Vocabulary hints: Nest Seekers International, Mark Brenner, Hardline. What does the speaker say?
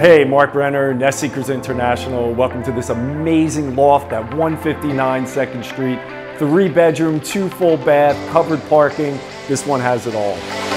Hey, Mark Brenner, Nest Seekers International. Welcome to this amazing loft at 159 2nd Street. 3-bedroom, 2 full bath, covered parking. This one has it all.